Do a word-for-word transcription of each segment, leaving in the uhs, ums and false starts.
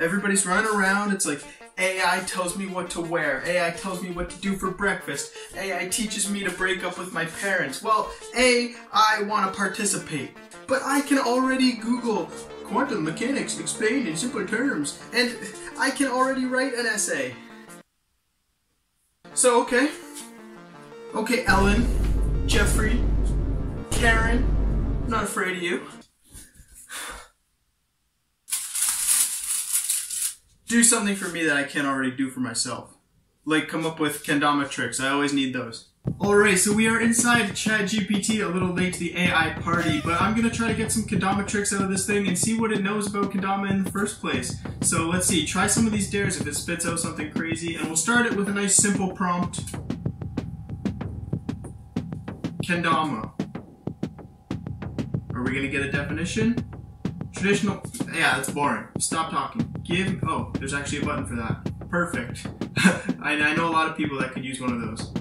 Everybody's running around, it's like, A I tells me what to wear, A I tells me what to do for breakfast, A I teaches me to break up with my parents. Well, A, I want to participate, but I can already Google quantum mechanics explained in simpler terms, and I can already write an essay. So, okay. Okay, Ellen, Jeffrey, Karen, I'm not afraid of you. Do something for me that I can't already do for myself. Like come up with Kendama tricks. I always need those. Alright, so we are inside ChatGPT, a little late to the A I party, but I'm gonna try to get some Kendama tricks out of this thing and see what it knows about Kendama in the first place. So let's see, try some of these dares if it spits out something crazy, and we'll start it with a nice simple prompt. Kendama. Are we gonna get a definition? Traditional, yeah, that's boring. Stop talking. Give, oh, there's actually a button for that. Perfect. I, I know a lot of people that could use one of those.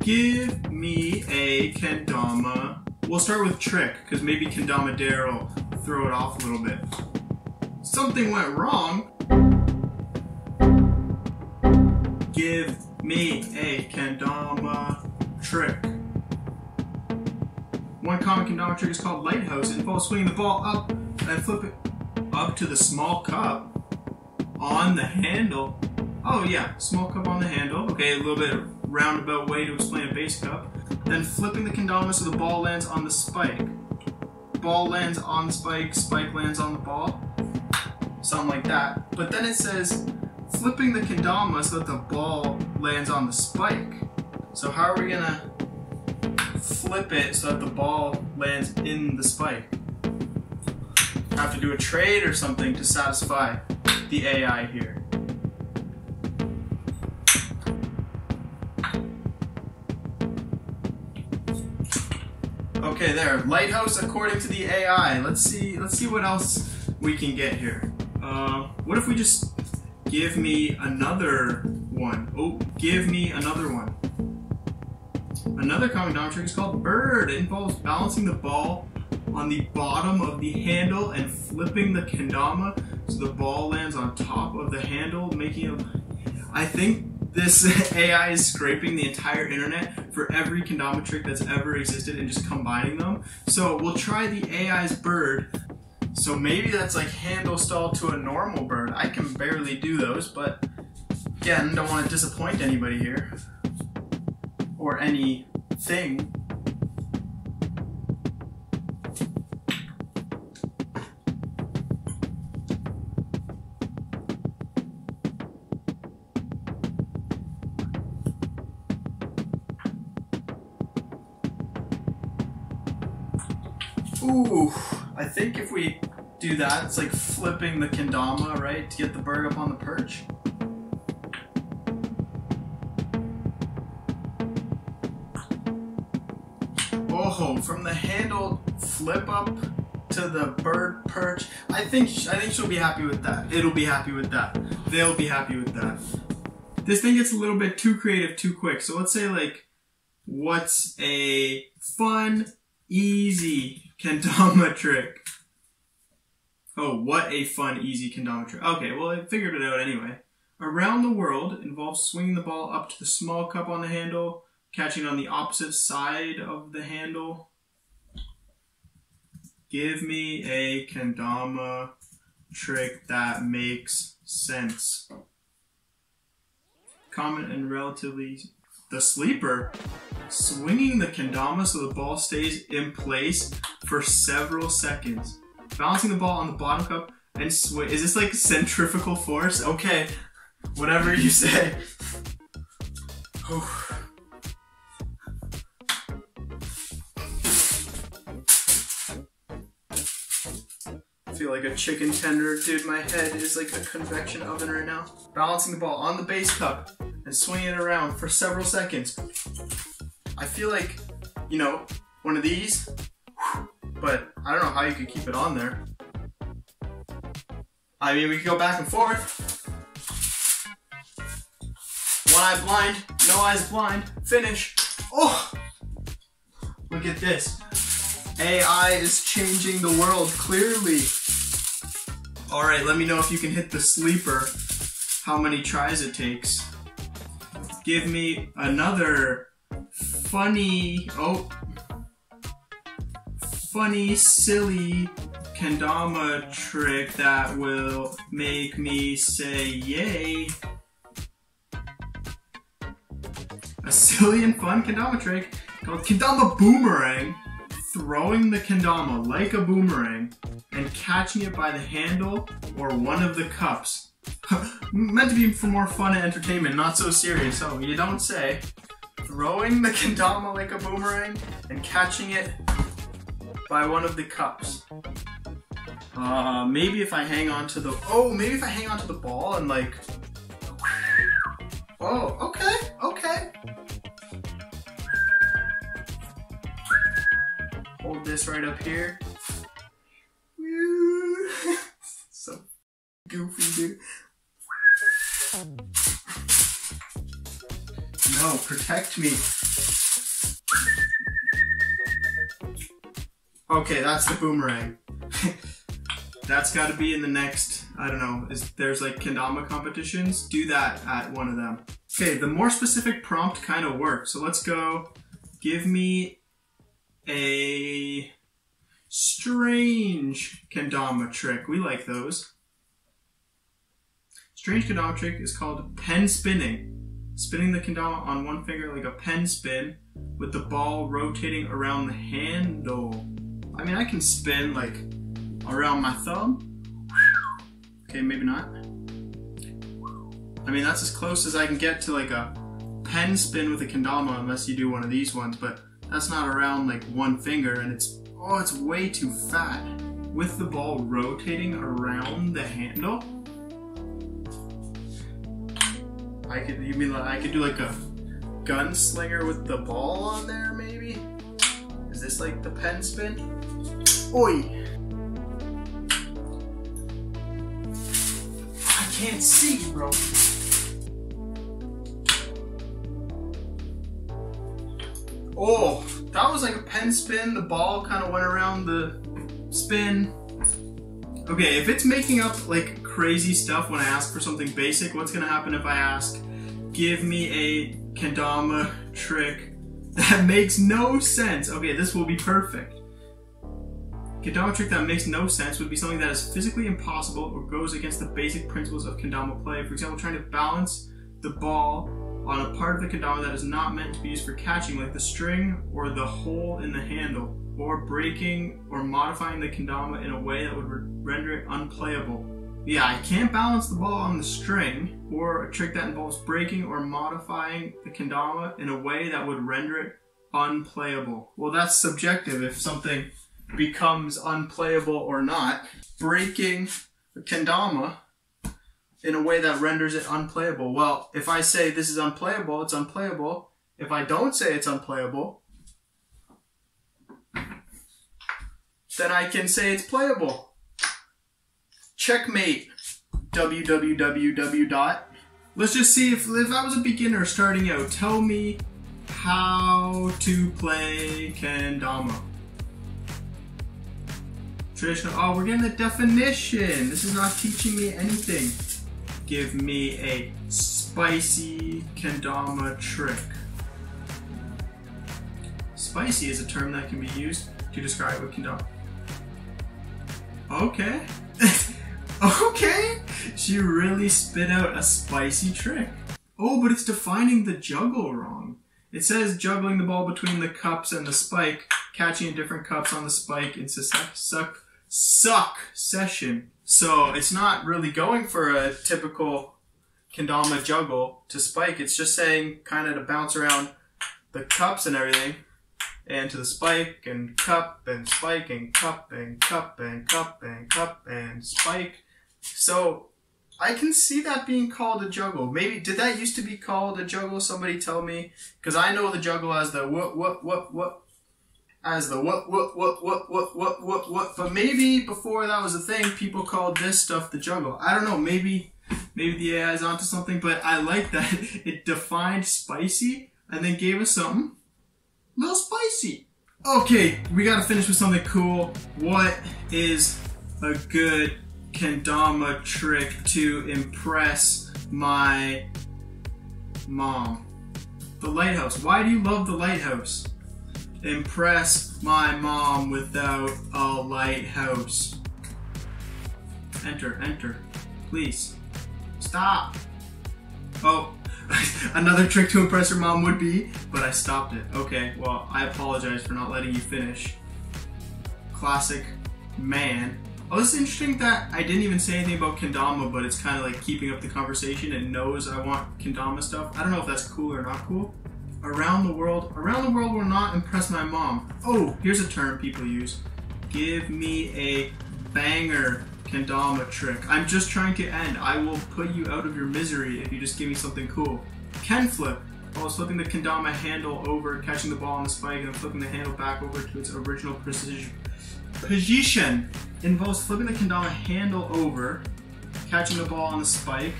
Give me a kendama. We'll start with trick, because maybe kendama dare will throw it off a little bit. Something went wrong. Give me a kendama trick. One common kendama trick is called lighthouse. It involves swinging the ball up and flip it up to the small cup on the handle. Oh yeah, small cup on the handle. Okay, a little bit of roundabout way to explain a base cup. Then flipping the kendama so the ball lands on the spike. Ball lands on the spike, spike lands on the ball. Something like that. But then it says, flipping the kendama so that the ball lands on the spike. So how are we gonna flip it so that the ball lands in the spike? Have to do a trade or something to satisfy the A I here. Okay, there. Lighthouse according to the A I. Let's see. Let's see what else we can get here. Uh, what if we just give me another one? Oh, give me another one. Another common kendama trick is called bird. It involves balancing the ball on the bottom of the handle and flipping the kendama so the ball lands on top of the handle, making it... I think this A I is scraping the entire internet for every kendama trick that's ever existed and just combining them. So we'll try the A I's bird. So maybe that's like handle stall to a normal bird. I can barely do those, but again, don't want to disappoint anybody here. Or anything. Ooh, I think if we do that, it's like flipping the kendama, right, to get the bird up on the perch. Oh, from the handle flip up to the bird perch. I think I think she'll be happy with that. It'll be happy with that. They'll be happy with that. This thing gets a little bit too creative too quick. So let's say like, what's a fun, easy kendama trick? Oh, what a fun, easy kendama trick. Okay, well, I figured it out anyway. Around the world involves swinging the ball up to the small cup on the handle, catching on the opposite side of the handle. Give me a kendama trick that makes sense. Common and relatively easy. The sleeper, swinging the kendama so the ball stays in place for several seconds. Balancing the ball on the bottom cup and swing. Is this like centrifugal force? Okay, whatever you say. I feel like a chicken tender. Dude, my head is like a convection oven right now. Balancing the ball on the base cup and swing it around for several seconds. I feel like, you know, one of these, but I don't know how you could keep it on there. I mean, we could go back and forth. One eye blind, no eyes blind, finish. Oh, look at this. A I is changing the world, clearly. All right, let me know if you can hit the sleeper, how many tries it takes. Give me another funny, oh, funny, silly Kendama trick that will make me say yay. A silly and fun Kendama trick called Kendama Boomerang. Throwing the kendama like a boomerang and catching it by the handle or one of the cups. Meant to be for more fun and entertainment, not so serious. Oh, you don't say. Throwing the kendama like a boomerang and catching it by one of the cups. Uh, maybe if I hang on to the, oh, maybe if I hang on to the ball and like, oh, okay, okay. Hold this right up here. So goofy, dude. No, protect me. Okay, that's the boomerang. That's gotta be in the next, I don't know, is, there's like kendama competitions. Do that at one of them. Okay, the more specific prompt kind of works. So let's go, give me a strange kendama trick. We like those. Strange kendama trick is called pen spinning. Spinning the kendama on one finger like a pen spin with the ball rotating around the handle. I mean, I can spin like around my thumb. Okay, maybe not. I mean, that's as close as I can get to like a pen spin with a kendama unless you do one of these ones, but that's not around like one finger, and it's, oh, it's way too fat. With the ball rotating around the handle, I could, you mean like, I could do like a gunslinger with the ball on there maybe? Is this like the pen spin? Oi! I can't see, bro. Oh, that was like a pen spin. The ball kind of went around the spin. Okay, if it's making up like crazy stuff when I ask for something basic, what's gonna happen if I ask, give me a kendama trick that makes no sense? Okay, this will be perfect. Kendama trick that makes no sense would be something that is physically impossible or goes against the basic principles of kendama play. For example, trying to balance the ball on a part of the kendama that is not meant to be used for catching, like the string or the hole in the handle, or breaking or modifying the kendama in a way that would render it unplayable. Yeah, I can't balance the ball on the string, or a trick that involves breaking or modifying the kendama in a way that would render it unplayable. Well, that's subjective if something becomes unplayable or not. Breaking a kendama in a way that renders it unplayable. Well, if I say this is unplayable, it's unplayable. If I don't say it's unplayable, then I can say it's playable. Checkmate. www. Let's just see, if, if I was a beginner starting out, tell me how to play kendama. Traditional, oh, we're getting the definition. This is not teaching me anything. Give me a spicy kendama trick. Spicy is a term that can be used to describe a kendama. Okay. Okay. She really spit out a spicy trick. Oh, but it's defining the juggle wrong. It says juggling the ball between the cups and the spike, catching in different cups on the spike in suck, suck session. So it's not really going for a typical kendama juggle to spike. It's just saying kind of to bounce around the cups and everything, and to the spike and cup and spike and cup and cup and cup and cup and spike. So I can see that being called a juggle. Maybe, did that used to be called a juggle? Somebody tell me, because I know the juggle as the what what what what. As the what, what, what, what, what, what, what, what, but maybe before that was a thing, people called this stuff the juggle. I don't know, maybe maybe the A I is onto something, but I like that it defined spicy and then gave us something a little spicy. Okay, we gotta finish with something cool. What is a good kendama trick to impress my mom. The lighthouse. Why do you love the lighthouse? Impress my mom without a lighthouse. Enter, enter. Please. Stop. Oh, another trick to impress your mom would be, but I stopped it. Okay, well, I apologize for not letting you finish. Classic man. Oh, it's interesting that I didn't even say anything about kendama, but it's kind of like keeping up the conversation and knows I want kendama stuff. I don't know if that's cool or not cool. Around the world. Around the world will not impress my mom. Oh, here's a term people use. Give me a banger kendama trick. I'm just trying to end. I will put you out of your misery if you just give me something cool. Ken flip. Oh, it's flipping the kendama handle over, catching the ball on the spike, and then flipping the handle back over to its original precision. Position involves flipping the kendama handle over, catching the ball on the spike,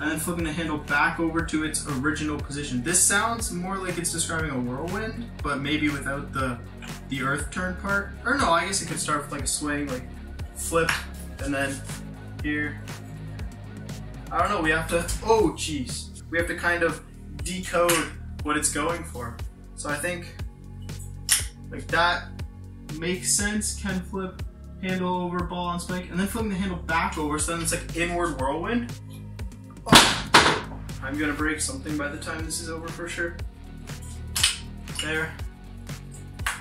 and then flipping the handle back over to its original position. This sounds more like it's describing a whirlwind, but maybe without the the earth turn part. Or no, I guess it could start with like a swing, like flip, and then here. I don't know, we have to, oh jeez. We have to kind of decode what it's going for. So I think like that makes sense. Ken flip, handle over, ball on spike, and then flipping the handle back over, so then it's like inward whirlwind. Oh, I'm gonna break something by the time this is over for sure. There.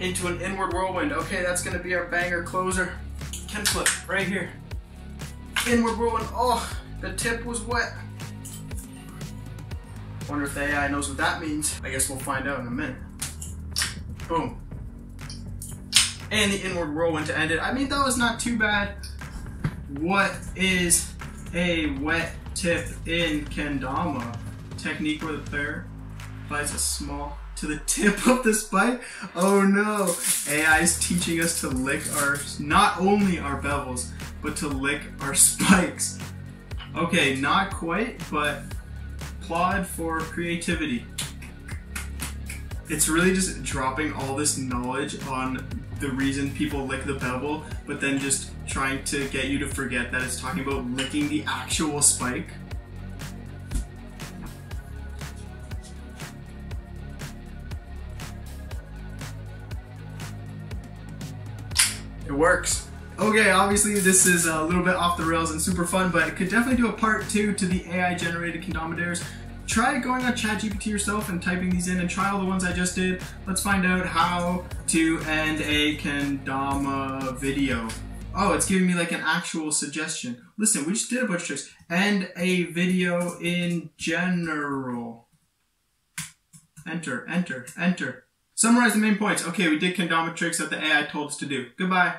Into an inward whirlwind. Okay, that's gonna be our banger closer. Ken flip, right here. Inward whirlwind. Oh, the tip was wet. Wonder if the A I knows what that means. I guess we'll find out in a minute. Boom. And the inward whirlwind to end it. I mean, that was not too bad. What is a wet tip in kendama? Technique where the player applies a small to the tip of the spike. Oh no, A I is teaching us to lick our, not only our bevels, but to lick our spikes. Okay, not quite, but applaud for creativity. It's really just dropping all this knowledge on the reason people lick the bevel, but then just trying to get you to forget that it's talking about licking the actual spike. It works. Okay, obviously this is a little bit off the rails and super fun, but it could definitely do a part two to the A I-generated kendama dares. Try going on ChatGPT yourself and typing these in and try all the ones I just did. Let's find out how to end a kendama video. Oh, it's giving me like an actual suggestion. Listen, we just did a bunch of tricks. End a video in general. Enter, enter, enter. Summarize the main points. Okay, we did kendama tricks that the A I told us to do. Goodbye.